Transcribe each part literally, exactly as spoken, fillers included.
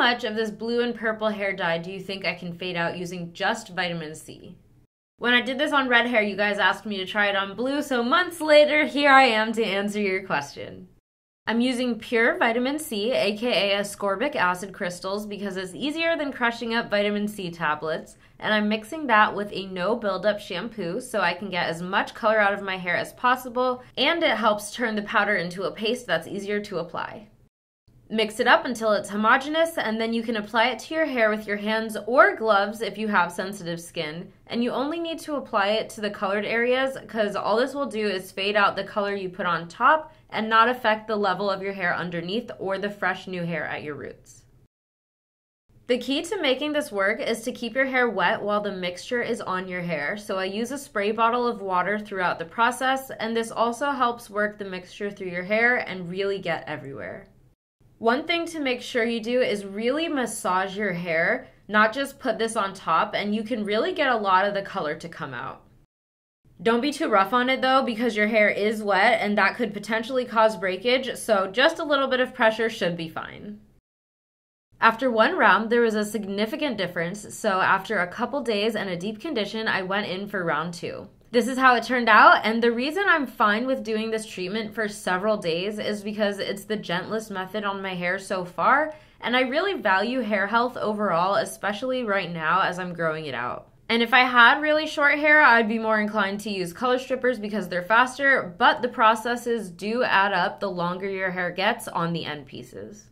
much of this blue and purple hair dye do you think I can fade out using just vitamin C? When I did this on red hair, you guys asked me to try it on blue, so months later, here I am to answer your question. I'm using pure vitamin C, aka ascorbic acid crystals, because it's easier than crushing up vitamin C tablets, and I'm mixing that with a no buildup shampoo so I can get as much color out of my hair as possible, and it helps turn the powder into a paste that's easier to apply. Mix it up until it's homogeneous, and then you can apply it to your hair with your hands or gloves if you have sensitive skin, and you only need to apply it to the colored areas because all this will do is fade out the color you put on top and not affect the level of your hair underneath or the fresh new hair at your roots. The key to making this work is to keep your hair wet while the mixture is on your hair, so I use a spray bottle of water throughout the process, and this also helps work the mixture through your hair and really get everywhere. One thing to make sure you do is really massage your hair, not just put this on top, and you can really get a lot of the color to come out. Don't be too rough on it though, because your hair is wet and that could potentially cause breakage, so just a little bit of pressure should be fine. After one round, there was a significant difference, so after a couple days and a deep condition, I went in for round two. This is how it turned out, and the reason I'm fine with doing this treatment for several days is because it's the gentlest method on my hair so far, and I really value hair health overall, especially right now as I'm growing it out. And if I had really short hair, I'd be more inclined to use color strippers because they're faster, but the processes do add up the longer your hair gets on the end pieces.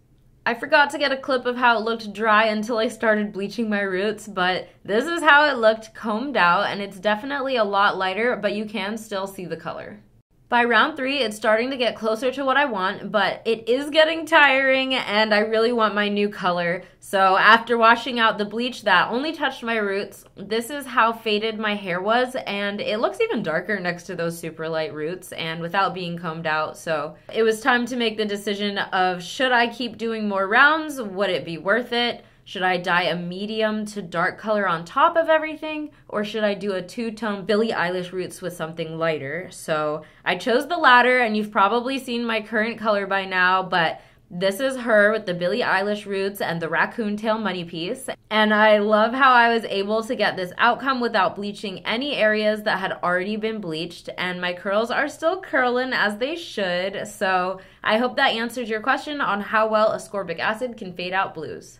I forgot to get a clip of how it looked dry until I started bleaching my roots, but this is how it looked combed out, and it's definitely a lot lighter, but you can still see the color. By round three, it's starting to get closer to what I want, but it is getting tiring and I really want my new color. So after washing out the bleach that only touched my roots, this is how faded my hair was, and it looks even darker next to those super light roots and without being combed out. So it was time to make the decision of, should I keep doing more rounds? Would it be worth it? Should I dye a medium to dark color on top of everything, or should I do a two-tone Billie Eilish roots with something lighter? So I chose the latter, and you've probably seen my current color by now, but this is her with the Billie Eilish roots and the raccoon tail money piece, and I love how I was able to get this outcome without bleaching any areas that had already been bleached, and my curls are still curling as they should, so I hope that answers your question on how well ascorbic acid can fade out blues.